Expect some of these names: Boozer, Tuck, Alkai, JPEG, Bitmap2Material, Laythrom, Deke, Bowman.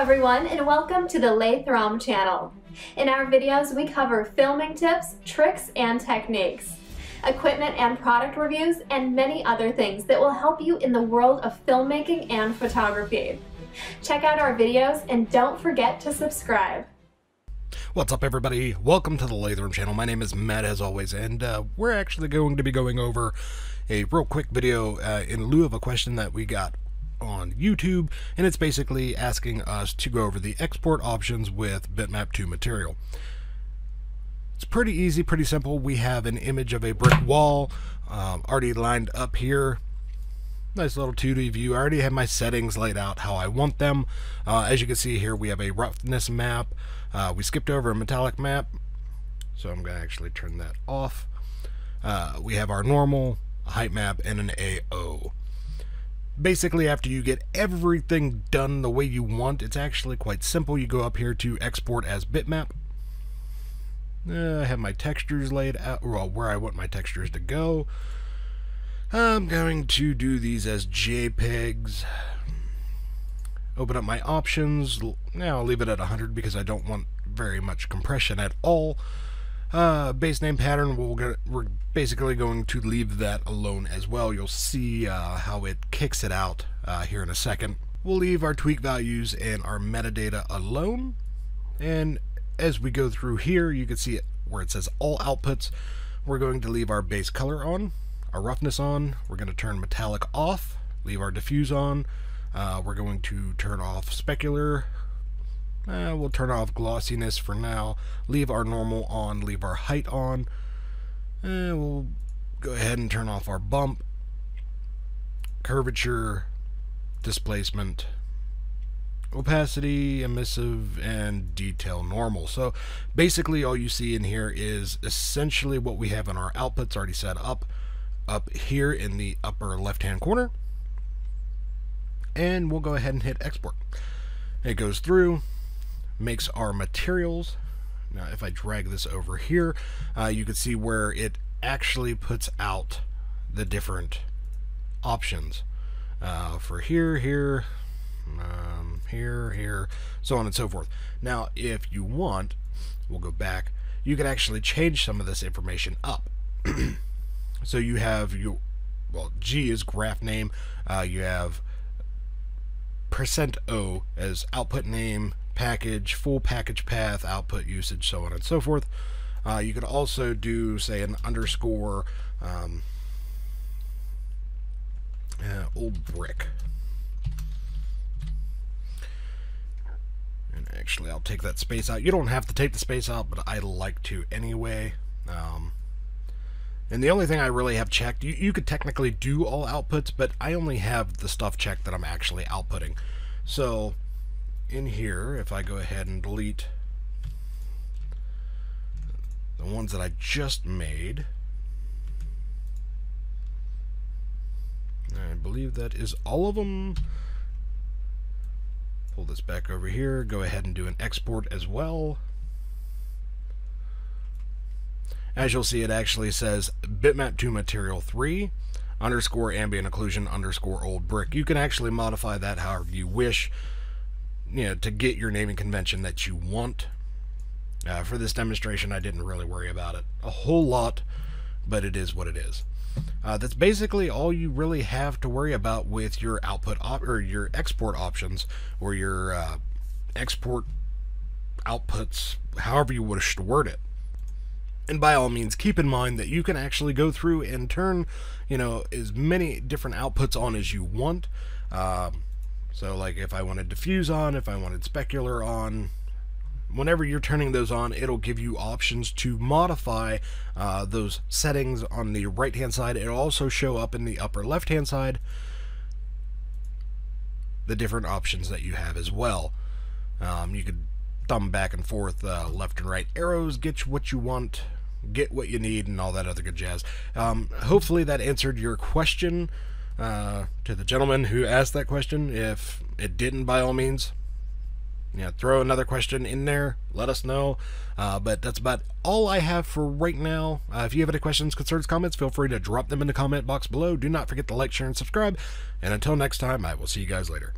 Hello everyone and welcome to the Laythrom channel. In our videos we cover filming tips, tricks and techniques, equipment and product reviews, and many other things that will help you in the world of filmmaking and photography. Check out our videos and don't forget to subscribe. What's up everybody, welcome to the Laythrom channel. My name is Matt as always, and we're actually going to be going over a real quick video in lieu of a question that we got on YouTube, and it's basically asking us to go over the export options with Bitmap2Material. It's pretty easy, pretty simple. We have an image of a brick wall already lined up here. Nice little 2D view. I already have my settings laid out how I want them. As you can see here, we have a roughness map. We skipped over a metallic map, so I'm going to actually turn that off. We have our normal, a height map, and an AO. Basically, after you get everything done the way you want, it's actually quite simple. You go up here to export as bitmap. I have my textures laid out, well, where I want my textures to go. I'm going to do these as JPEGs. Open up my options. Now I'll leave it at 100 because I don't want very much compression at all. Base name pattern, we're basically going to leave that alone as well. You'll see how it kicks it out here in a second. We'll leave our tweak values and our metadata alone. And as we go through here, you can see it where it says all outputs. We're going to leave our base color on, our roughness on. We're going to turn metallic off, leave our diffuse on. We're going to turn off specular. We'll turn off glossiness for now, leave our normal on, leave our height on, we'll go ahead and turn off our bump, curvature, displacement, opacity, emissive, and detail normal. So basically all you see in here is essentially what we have in our outputs already set up here in the upper left hand corner, and we'll go ahead and hit export. It goes through, makes our materials. Now if I drag this over here, you can see where it actually puts out the different options for here, here, so on and so forth. Now if you want, we'll go back, you can actually change some of this information up. So you have your, well, G is graph name, you have %O as output name, package, full package path, output usage, so on and so forth. You could also do, say, an underscore old brick. And actually, I'll take that space out. You don't have to take the space out, but I like to anyway. And the only thing I really have checked, you could technically do all outputs, but I only have the stuff checked that I'm actually outputting. So in here, if I go ahead and delete the ones that I just made, I believe that is all of them. Pull this back over here, go ahead and do an export as well. As you'll see, it actually says Bitmap2Material 3 _ ambient occlusion _ old brick. You can actually modify that however you wish, you know, to get your naming convention that you want. For this demonstration, I didn't really worry about it a whole lot, but it is what it is. That's basically all you really have to worry about with your output or your export options, or your export outputs, however you wish to word it. And by all means, keep in mind that you can actually go through and turn, you know, as many different outputs on as you want. So like if I wanted diffuse on, if I wanted specular on, whenever you're turning those on, it'll give you options to modify those settings on the right hand side. It'll also show up in the upper left hand side the different options that you have as well. You could thumb back and forth, left and right arrows, get what you want, get what you need, and all that other good jazz. Hopefully that answered your question to the gentleman who asked that question. If it didn't, by all means, you know, throw another question in there, let us know. But that's about all I have for right now. If you have any questions, concerns, comments, feel free to drop them in the comment box below. Do not forget to like, share, and subscribe, and until next time, I will see you guys later.